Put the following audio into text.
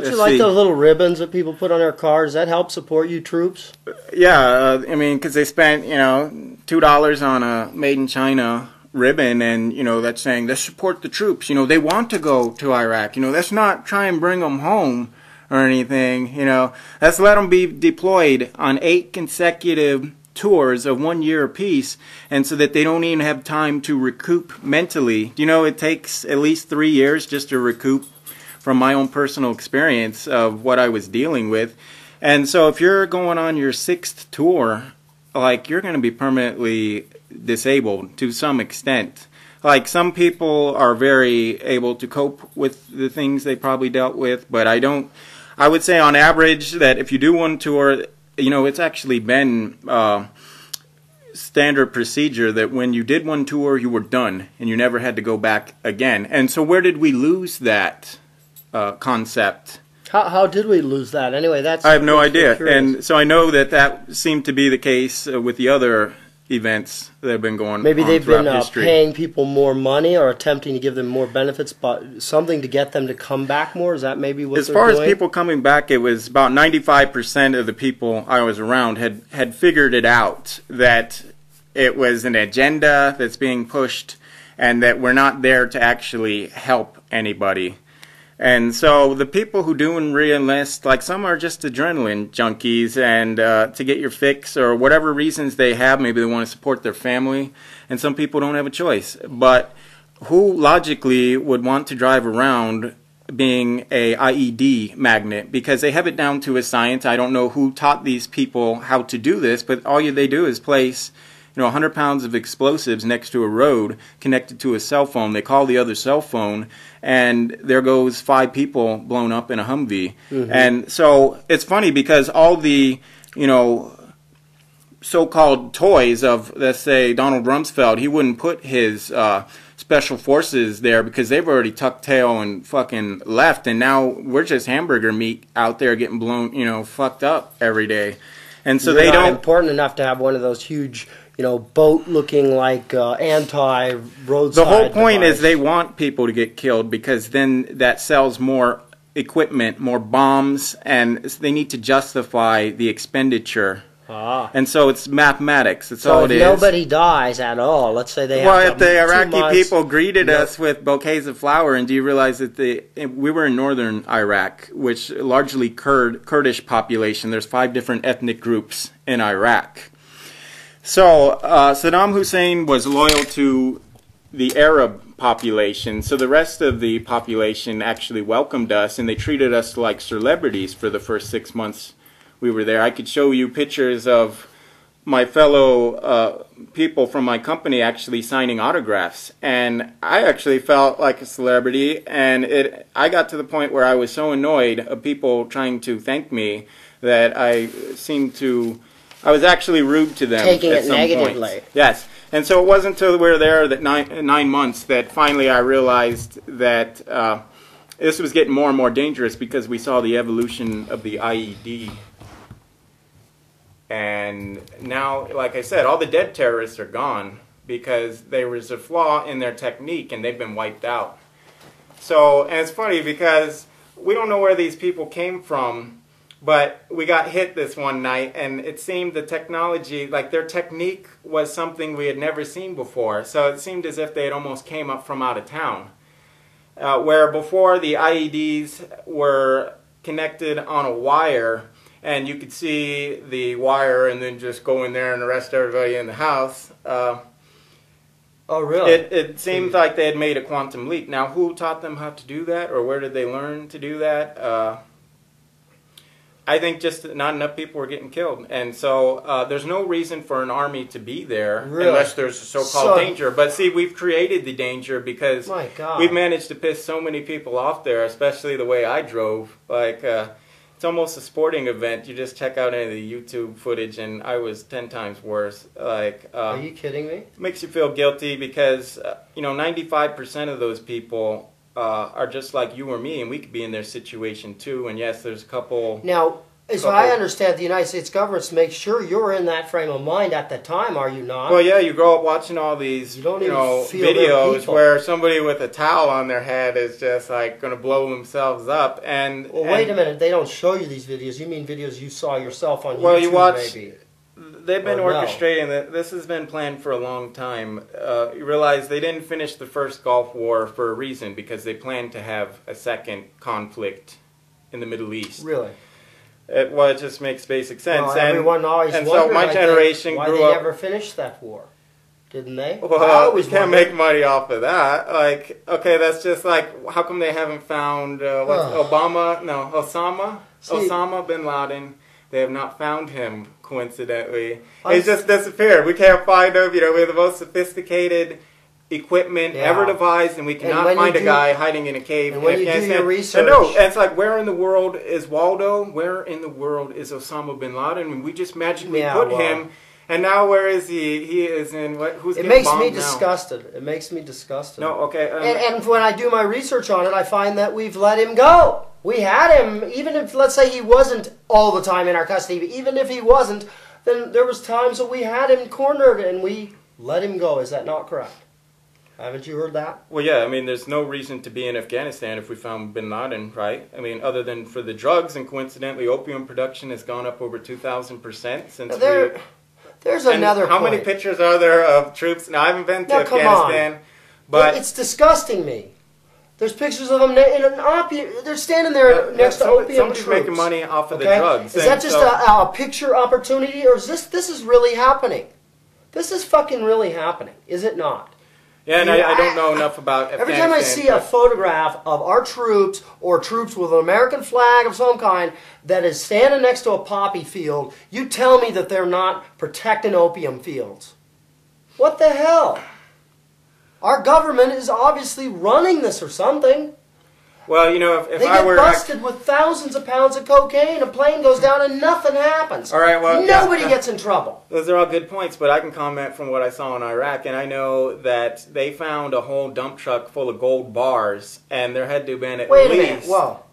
Don't you like those little ribbons that people put on their cars? That helps support you troops? Yeah, I mean, because they spent, you know, $2 on a Made in China ribbon, and, you know, that's saying, let's support the troops. You know, they want to go to Iraq. You know, let's not try and bring them home or anything, you know. Let's let them be deployed on 8 consecutive tours of 1 year apiece, and so that they don't even have time to recoup mentally. You know, it takes at least 3 years just to recoup from my own personal experience of what I was dealing with. And so if you're going on your 6th tour, like, you're going to be permanently disabled to some extent. Like, some people are very able to cope with the things they probably dealt with, but I don't. I would say on average that if you do one tour, you know, it's actually been standard procedure that when you did one tour, you were done, and you never had to go back again. And so where did we lose that concept? How duld we lose that? Anyway, I have no idea. And so I know that that seemed to be the case with the other events that have been going on throughout history. Maybe they've been paying people more money or attempting to give them more benefits, but something to get them to come back more? Is that maybe what they're doing? As far as people coming back, it was about 95% of the people I was around had figured it out, that it was an agenda that's being pushed and that we're not there to actually help anybody. And so the people who do and re-enlist, like, some are just adrenaline junkies, and to get your fix or whatever reasons they have. Maybe they want to support their family, and some people don't have a choice. But who logically would want to drive around being a IED magnet? Because they have it down to a science. I don't know who taught these people how to do this, but all they do is place, you know, 100 pounds of explosives next to a road connected to a cell phone. They call the other cell phone, and there goes 5 people blown up in a Humvee. Mm-hmm. And so it's funny because all the, you know, so-called toys of, let's say, Donald Rumsfeld, he wouldn't put his special forces there because they've already tucked tail and fucking left, and now we're just hamburger meat out there getting blown, you know, fucked up every day. And so they don't important enough to have one of those huge, you know, boat-looking like anti-roadside. The whole point device is they want people to get killed because then that sells more equipment, more bombs, and they need to justify the expenditure. Ah. And so it's mathematics. That's all it is. So if nobody dies at all, let's say they have if the Iraqi people greeted us with bouquets of flower, and do you realize that we were in northern Iraq, which largely Kurdish population. There's 5 different ethnic groups in Iraq. So Saddam Hussein was loyal to the Arab population, so the rest of the population actually welcomed us, and they treated us like celebrities for the first 6 months we were there. I could show you pictures of my fellow people from my company actually signing autographs, and I actually felt like a celebrity, and I got to the point where I was so annoyed of people trying to thank me that I was actually rude to them. Taking it negatively. Yes. And so it wasn't until we were there that 9 months that finally I realized that this was getting more and more dangerous because we saw the evolution of the IED. And now, like I said, all the dead terrorists are gone because there was a flaw in their technique and they've been wiped out. So, and it's funny because we don't know where these people came from. But we got hit this one night, and it seemed the technology, like their technique was something we had never seen before. So it seemed as if they had almost came up from out of town. Where before the IEDs were connected on a wire, and you could see the wire and then just go in there and arrest everybody in the house. Oh, really? It seemed like they had made a quantum leap. Now, who taught them how to do that, or where did they learn to do that? I think just not enough people were getting killed. And so there's no reason for an army to be there unless there's a so-called danger. But see, we've created the danger because we've managed to piss so many people off there, especially the way I drove. Like, it's almost a sporting event. You just check out any of the YouTube footage, and I was 10 times worse. Like, are you kidding me? It makes you feel guilty because, you know, 95% of those people are just like you or me, and we could be in their situation too. And yes, there's a couple. Now, So I understand the United States government's make sure you're in that frame of mind at the time, are you not? Well, yeah, you grow up watching all these videos where somebody with a towel on their head is just like going to blow themselves up. And well, wait a minute, they don't show you these videos. You mean videos you saw yourself on YouTube, you watch, maybe? They've been orchestrating that. This has been planned for a long time. You realize they didn't finish the first Gulf War for a reason, because they planned to have a second conflict in the Middle East. Really? Well, it just makes basic sense. Well, everyone always wondered, so my generation grew up. Why they never finished that war, didn't they? Well, we can't make money off of that. Like, okay, that's just like, how come they haven't found Osama bin Laden? They have not found him, coincidentally. He's just disappeared. We can't find him. You know, we have the most sophisticated equipment ever devised, and we cannot find a guy hiding in a cave in Afghanistan. You do your research. And no, it's like, where in the world is Waldo? Where in the world is Osama bin Laden? And we just magically put him, and now where is he? He is in what? Who's getting bombed now? It makes me disgusted. It makes me disgusted. No, okay. And when I do my research on it, I find that we've let him go. We had him, even if, let's say, he wasn't all the time in our custody. But even if he wasn't, then there was times that we had him cornered and we let him go. Is that not correct? Haven't you heard that? Well, yeah, I mean, there's no reason to be in Afghanistan if we found bin Laden, right? I mean, other than for the drugs, and coincidentally, opium production has gone up over 2,000% since There's another point. How many pictures are there of troops? Now, I haven't been to Afghanistan, but it's disgusting me. There's pictures of them in an opium. They're standing there next to opium troops. Somebody's making money off of the drugs. Is that just a picture opportunity, or is this is really happening? This is fucking really happening, is it not? Yeah, and I don't know enough about Afghanistan. Every time I see a photograph of our troops or troops with an American flag of some kind that is standing next to a poppy field, you tell me that they're not protecting opium fields. What the hell? Our government is obviously running this or something. Well, you know, if I were... They get busted with thousands of pounds of cocaine, a plane goes down and nothing happens. All right, well... Nobody gets in trouble. Those are all good points, but I can comment from what I saw in Iraq, and I know that they found a whole dump truck full of gold bars, and there had to have been at least... Wait a minute, whoa.